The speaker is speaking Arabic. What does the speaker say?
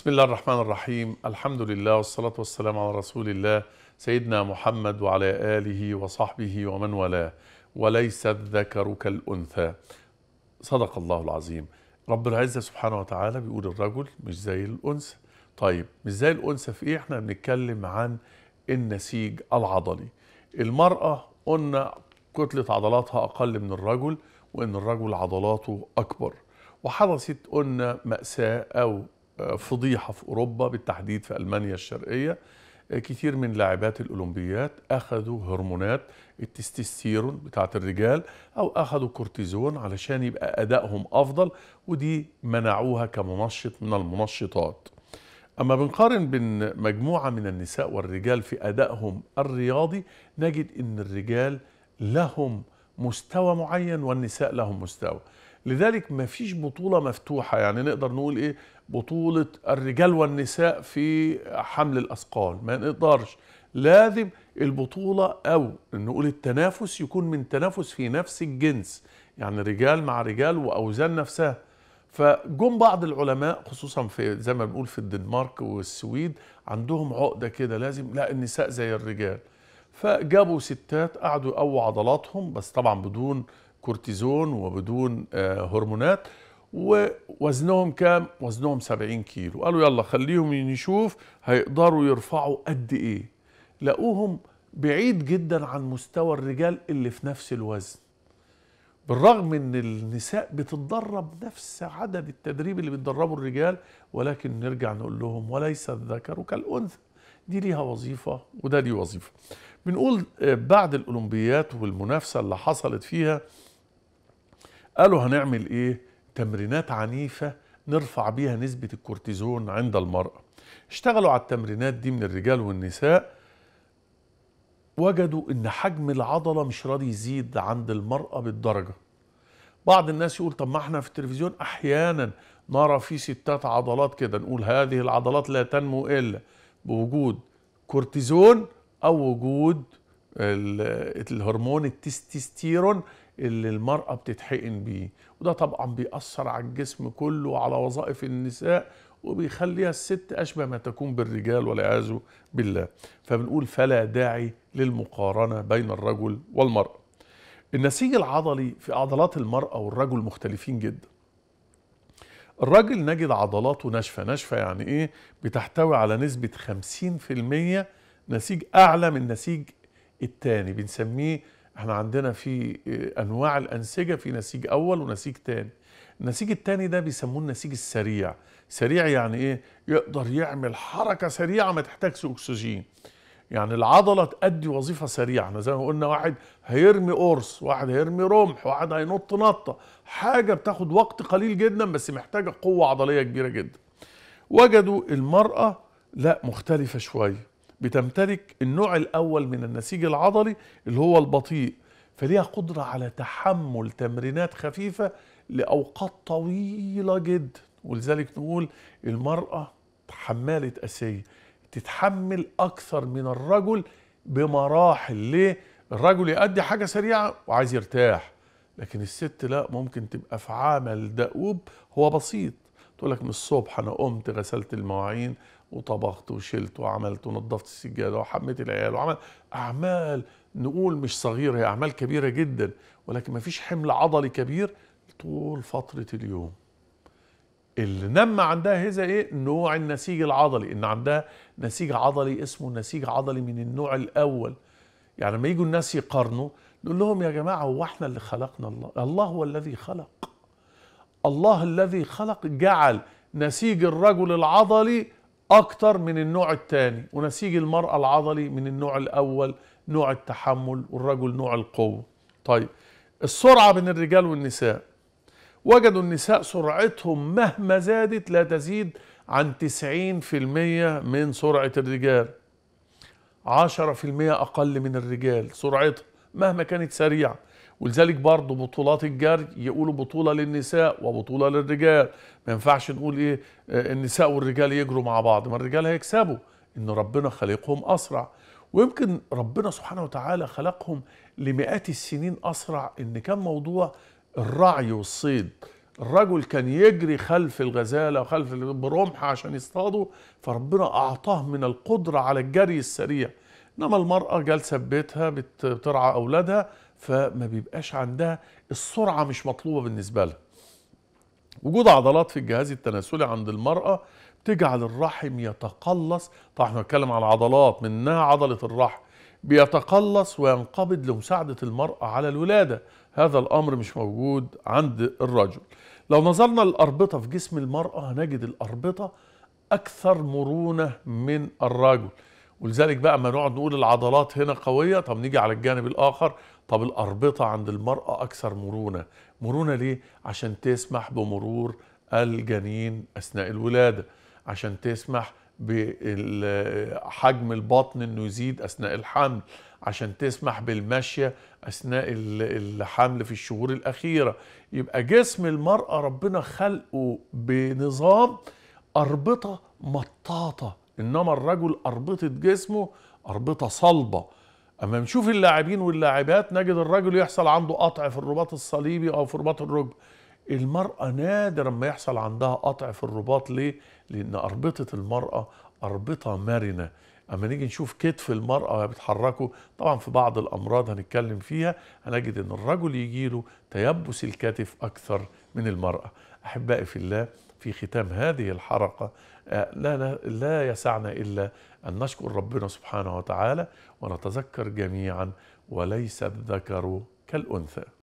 بسم الله الرحمن الرحيم. الحمد لله والصلاة والسلام على رسول الله سيدنا محمد وعلى آله وصحبه ومن والاه. وليس الذكر كالأنثى، صدق الله العظيم. رب العزة سبحانه وتعالى بيقول الرجل مش زي الأنثى. طيب مش زي الأنثى في إيه؟ احنا بنتكلم عن النسيج العضلي. المرأة قلنا كتلة عضلاتها أقل من الرجل، وإن الرجل عضلاته أكبر. وحدثت قلنا مأساة أو فضيحة في أوروبا، بالتحديد في ألمانيا الشرقية. كتير من لاعبات الأولمبيات أخذوا هرمونات التستوستيرون بتاعت الرجال، أو أخذوا كورتيزون علشان يبقى أدائهم أفضل، ودي منعوها كمنشط من المنشطات. أما بنقارن بين مجموعة من النساء والرجال في أدائهم الرياضي، نجد إن الرجال لهم مستوى معين والنساء لهم مستوى. لذلك مفيش بطولة مفتوحة، يعني نقدر نقول إيه بطولة الرجال والنساء في حمل الأثقال، ما نقدرش. لازم البطولة أو نقول التنافس يكون من تنافس في نفس الجنس، يعني رجال مع رجال وأوزان نفسها. فجم بعض العلماء خصوصا في زي ما بنقول في الدنمارك والسويد عندهم عقدة كده، لازم لا النساء زي الرجال. فجابوا ستات قعدوا يقووا عضلاتهم، بس طبعا بدون كورتيزون وبدون هرمونات، ووزنهم كام؟ وزنهم 70 كيلو. قالوا يلا خليهم نشوف هيقدروا يرفعوا قد ايه. لقوهم بعيد جدا عن مستوى الرجال اللي في نفس الوزن، بالرغم ان النساء بتتدرب نفس عدد التدريب اللي بيتدربوا الرجال. ولكن نرجع نقول لهم وليس الذكر كالأنثى، دي ليها وظيفة وده ليه وظيفة. بنقول بعد الأولمبيات والمنافسة اللي حصلت فيها قالوا هنعمل ايه؟ تمرينات عنيفة نرفع بيها نسبة الكورتيزون عند المرأة. اشتغلوا على التمرينات دي من الرجال والنساء، وجدوا ان حجم العضلة مش راضي يزيد عند المرأة بالدرجة. بعض الناس يقول طب ما احنا في التلفزيون احيانا نرى في ستات عضلات كده، نقول هذه العضلات لا تنمو الا بوجود كورتيزون أو وجود الهرمون التستوستيرون اللي المرأة بتتحقن بيه. وده طبعا بيأثر على الجسم كله وعلى وظائف النساء، وبيخليها الست أشبه ما تكون بالرجال والعياذ بالله. فبنقول فلا داعي للمقارنة بين الرجل والمرأة. النسيج العضلي في عضلات المرأة والرجل مختلفين جدا. الرجل نجد عضلاته ناشفة، ناشفة يعني إيه؟ بتحتوي على نسبة 50% نسيج أعلى من النسيج التاني، بنسميه احنا عندنا في أنواع الأنسجة في نسيج أول ونسيج تاني. النسيج التاني ده بيسموه النسيج السريع. سريع يعني إيه؟ يقدر يعمل حركة سريعة ما تحتاجش أكسجين، يعني العضلة تأدي وظيفة سريعة. احنا زي ما قلنا واحد هيرمي قرص، واحد هيرمي رمح، واحد هينط نطة، حاجة بتاخد وقت قليل جدا بس محتاجة قوة عضلية كبيرة جدا. وجدوا المرأة لا مختلفة شوية، بتمتلك النوع الأول من النسيج العضلي اللي هو البطيء، فليها قدرة على تحمل تمرينات خفيفة لأوقات طويلة جدا. ولذلك نقول المرأة حمالة أسية، تتحمل أكثر من الرجل بمراحل. ليه؟ الرجل يأدي حاجة سريعة وعايز يرتاح، لكن الست لا، ممكن تبقى في عمل دؤوب هو بسيط. تقول لك من الصبح أنا قمت غسلت المواعين وطبخت وشلت وعملت ونظفت السجادة وحميت العيال وعملت أعمال نقول مش صغيرة، هي أعمال كبيرة جدا، ولكن ما فيش حمل عضلي كبير طول فترة اليوم. اللي نمى عندها هذا ايه؟ نوع النسيج العضلي، ان عندها نسيج عضلي اسمه نسيج عضلي من النوع الاول. يعني لما يجوا الناس يقارنوا نقول لهم يا جماعه هو احنا اللي خلقنا؟ الله هو الذي خلق. الله الذي خلق جعل نسيج الرجل العضلي اكتر من النوع الثاني، ونسيج المراه العضلي من النوع الاول، نوع التحمل، والرجل نوع القوه. طيب السرعه بين الرجال والنساء، وجدوا النساء سرعتهم مهما زادت لا تزيد عن 90% من سرعة الرجال، 10% أقل من الرجال سرعتها مهما كانت سريعة. ولذلك برضو بطولات الجري يقولوا بطولة للنساء وبطولة للرجال، ما ينفعش نقول إيه النساء والرجال يجروا مع بعض، ما الرجال هيكسبوا، إن ربنا خلقهم أسرع. ويمكن ربنا سبحانه وتعالى خلقهم لمئات السنين أسرع، إن كان موضوع الرعي والصيد. الرجل كان يجري خلف الغزالة وخلف برمح عشان يصطادوا، فربنا أعطاه من القدرة على الجري السريع. إنما المرأة جالسة في بيتها بترعى أولادها، فما بيبقاش عندها السرعة، مش مطلوبة بالنسبة لها. وجود عضلات في الجهاز التناسلي عند المرأة بتجعل الرحم يتقلص. طبعا احنا بنتكلم عن عضلات، منها عضلة الرحم، بيتقلص وينقبض لمساعدة المرأة على الولادة. هذا الأمر مش موجود عند الرجل. لو نظرنا للأربطة في جسم المرأة هنجد الأربطة أكثر مرونة من الرجل، ولذلك بقى ما نقعد نقول العضلات هنا قوية، طب نيجي على الجانب الآخر، طب الأربطة عند المرأة أكثر مرونة. مرونة ليه؟ عشان تسمح بمرور الجنين أثناء الولادة، عشان تسمح بحجم البطن انه يزيد اثناء الحمل، عشان تسمح بالمشية اثناء الحمل في الشهور الاخيرة. يبقى جسم المرأة ربنا خلقه بنظام اربطة مطاطة، انما الرجل اربطة جسمه اربطة صلبة. اما نشوف اللاعبين واللاعبات نجد الرجل يحصل عنده قطع في الرباط الصليبي او في رباط الركبة، المرأة نادرا ما يحصل عندها قطع في الرباط. ليه؟ لأن أربطة المرأة أربطة مرنة. أما نيجي نشوف كتف المرأة وهي بتحركه، طبعا في بعض الأمراض هنتكلم فيها هنجد أن الرجل يجيله تيبس الكتف أكثر من المرأة. أحبائي في الله، في ختام هذه الحلقة لا يسعنا إلا أن نشكر ربنا سبحانه وتعالى ونتذكر جميعا وليس الذكر كالأنثى.